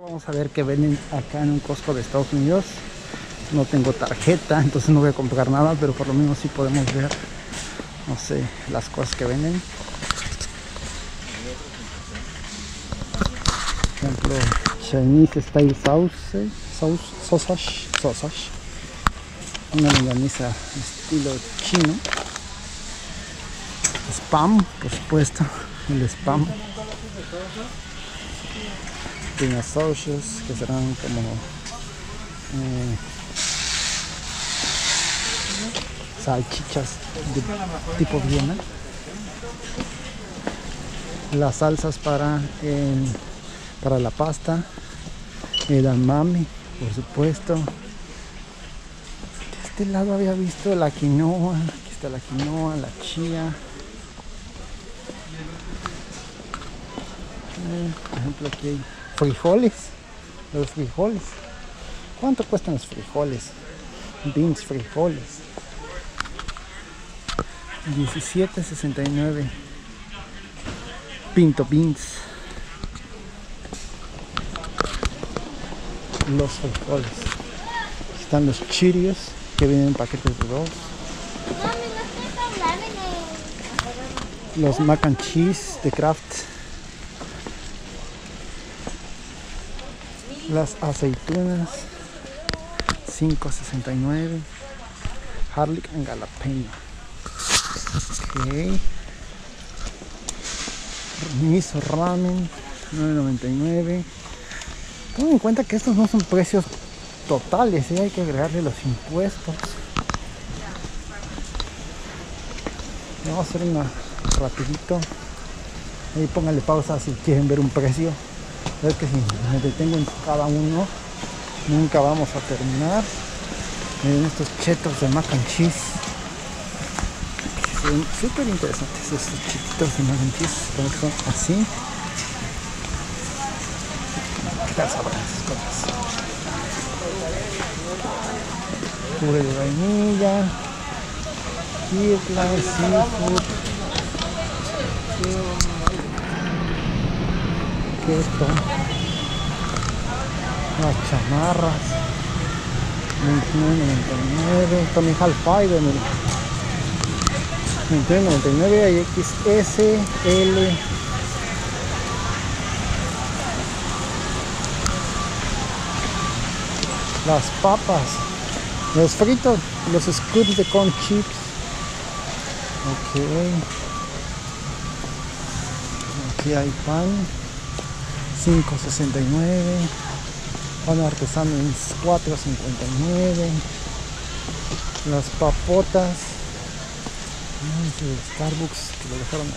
Vamos a ver qué venden acá en un Costco de Estados Unidos. No tengo tarjeta, entonces no voy a comprar nada, pero por lo menos sí podemos ver, no sé, las cosas que venden. Por ejemplo, Chinese Style Sausage. Una longaniza estilo chino. Spam, por supuesto, el spam. Tiene sausages que serán como salchichas de tipo Viena. Las salsas para la pasta, el amami, por supuesto. De este lado había visto la quinoa, aquí está la quinoa, la chía. Por ejemplo, aquí hay frijoles. Los frijoles, ¿cuánto cuestan los frijoles? Beans, frijoles, $17.69. Pinto beans. Los frijoles. Aquí están los chirios, que vienen en paquetes de 2. Los mac and cheese de Kraft. Las aceitunas, $5.69. Garlic and jalapeño. Okay. Miso ramen, $9.99. Tengan en cuenta que estos no son precios totales, ¿eh? Hay que agregarle los impuestos. Vamos a hacer una rapidito. Ahí pónganle pausa si quieren ver un precio. Es que si me detengo en cada uno, nunca vamos a terminar. Miren estos chetos de mac and cheese. Se ven súper interesantes estos chetitos de mac and cheese. Como que son así. ¿Qué tal sabrán esas cosas? Puré de vainilla. Kirkland Signature. Esto, las chamarras, $29.99, también half fiber, $29.99, hay XS, L, las papas, los fritos, los scoops de corn chips, ok, aquí hay pan, $5.69, pan artesano en $4.59, las papotas, de Starbucks que lo dejaron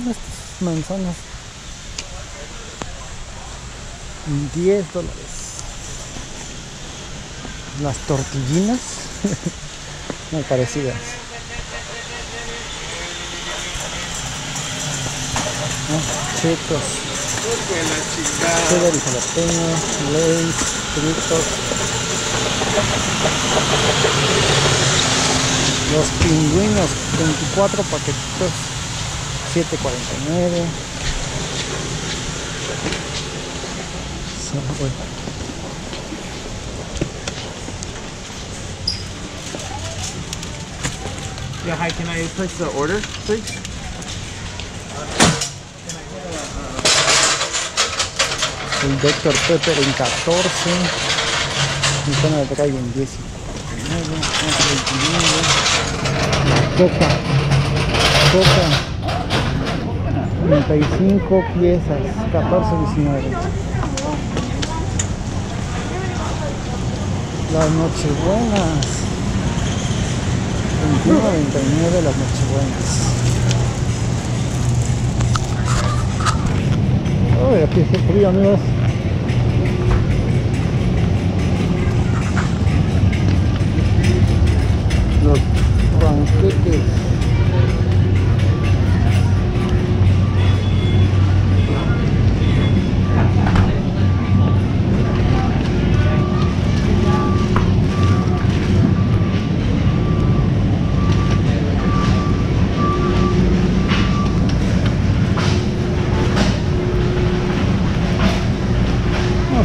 aquí, estas manzanas, $10, las tortillinas, muy parecidas. Chetos, cheddar y jalapeño, Lay's, fritos, los pingüinos, 24 paquetitos, $7.49. Yeah, hi, can I place the order, please? El Dr. Pepper en $14, Nintendo de Traigo en $10.59, Coca, 35 piezas, $14.19. Las nochebuenas, $21.99 las nochebuenas. Uy, aquí hace frío, amigos. Los banquetes.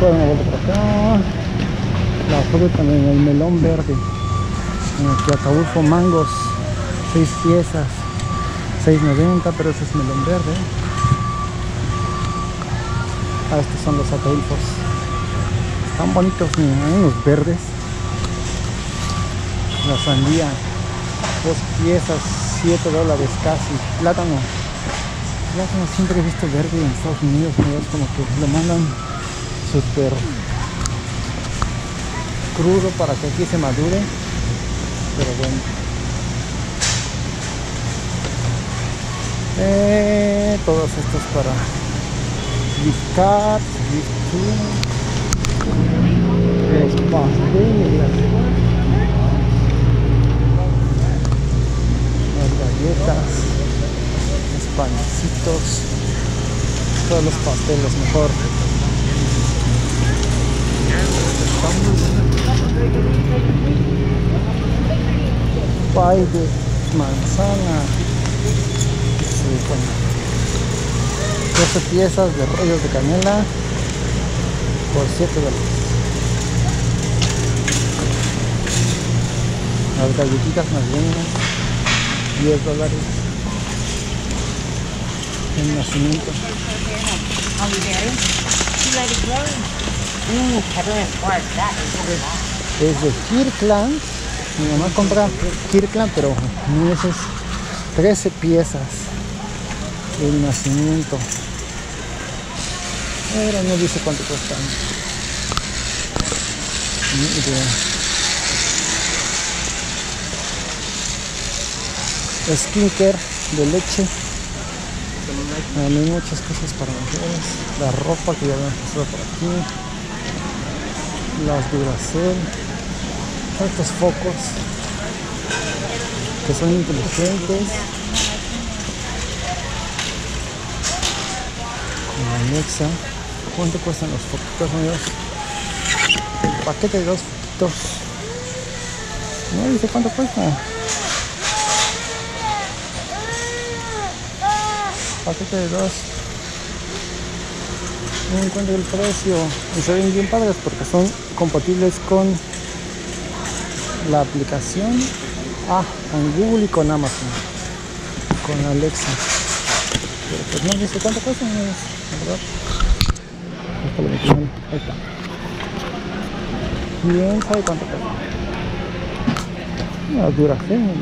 Vamos a dar una vuelta por acá. La fruta, el melón verde, cuacaulfo, mangos, 6 piezas, $6.90, pero ese es melón verde. Ah, estos son los acaulfos. Están bonitos, miren, los verdes. La sandía, 2 piezas, $7 casi. Plátano. Plátano siempre he visto verde en Estados Unidos, como que lo mandan súper crudo para que aquí se madure. Pero bueno. Todos estos para Biscat, Biscuit, los pasteles, las galletas, los panecitos, todos los pasteles mejor. Pay de manzana, sí, bueno. 12 piezas de rollos de canela por $7. Las galletitas más llenas, $10. El nacimiento. Es de Kirkland. Mi mamá compra Kirkland, pero nueces, 13 piezas. El nacimiento. Ahora no dice cuánto cuesta. Skinker de leche. Hay muchas cosas para mujeres. La ropa que ya habíamos pasado por aquí. Las Duracell. Estos focos que son inteligentes. Con Alexa. ¿Cuánto cuestan los foquitos, amigos? El paquete de 2. No dice cuánto cuesta. Paquete de 2. No encuentro el precio. Y se ven bien padres porque son compatibles con la aplicación. Ah, con Google y con Amazon. Con Alexa. Pero pues no dice cuánto cuesta, amigos, ¿verdad? Ahí está. Bien, sabe cuánto pesa. Las Duracell.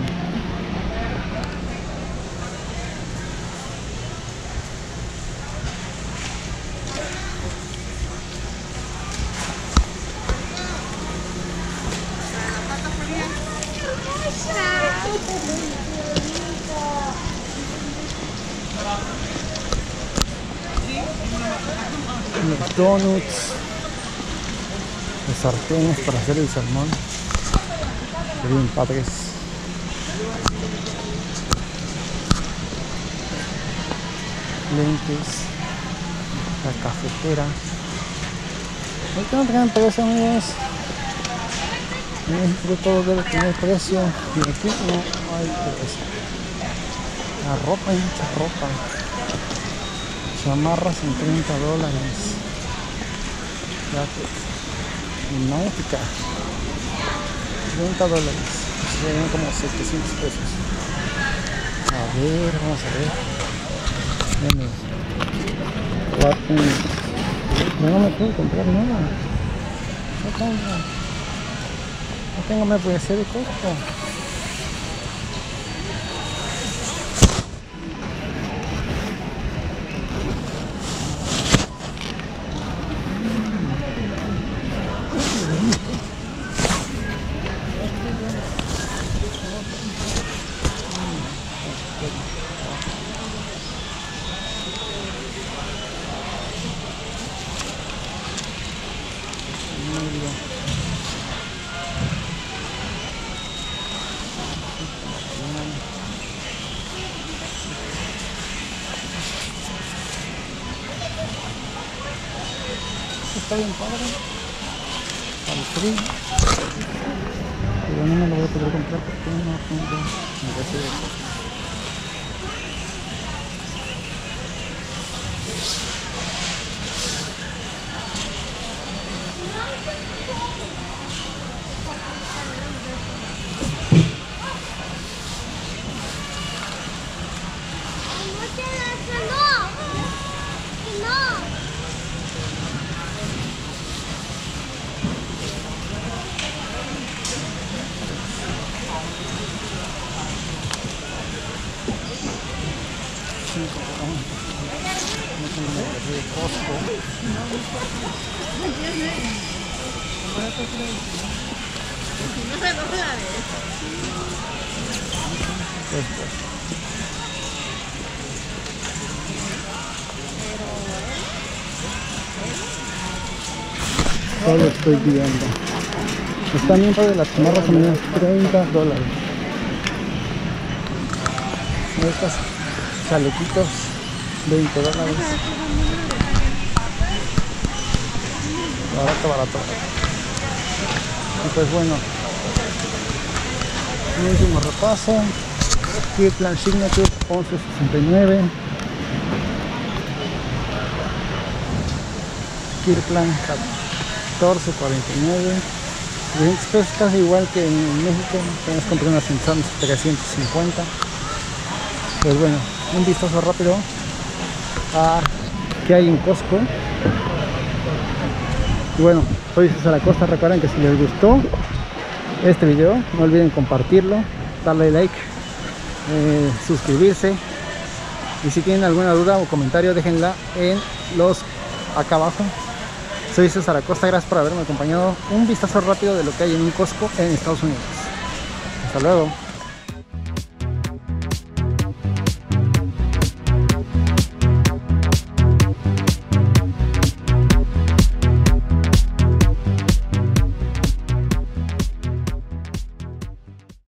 Donuts, los sartenes para hacer el salmón, bien padres. Lentes, la cafetera. Ahorita no tengan precio, amigos. Yo todo debe tener precio y aquí no hay precio. La ropa, hay mucha ropa. Chamarras en $30. Náutica, $30, serían como 700 pesos. A ver, vamos a ver. No me puedo comprar nada. No tengo me puede hacer de Costco. Está bien padre al frío, pero no me lo voy a poder comprar porque no tengo negocio de cosas. Solo estoy viendo. Está miembro de las chamarras a menos $30. Estas chalequitos $20. Barato, barato. Entonces bueno, un último repaso. Kirkland Signature $11.69. Kirkland $14.49. Es casi igual que en México, apenas compré unas en Sam's $350. Pues bueno, un vistazo rápido a qué hay en Costco. Y bueno, soy César Acosta. Recuerden que si les gustó este video, no olviden compartirlo, darle like, suscribirse. Y si tienen alguna duda o comentario, déjenla en los acá abajo. Soy César Acosta, gracias por haberme acompañado. Un vistazo rápido de lo que hay en un Costco en Estados Unidos. Hasta luego.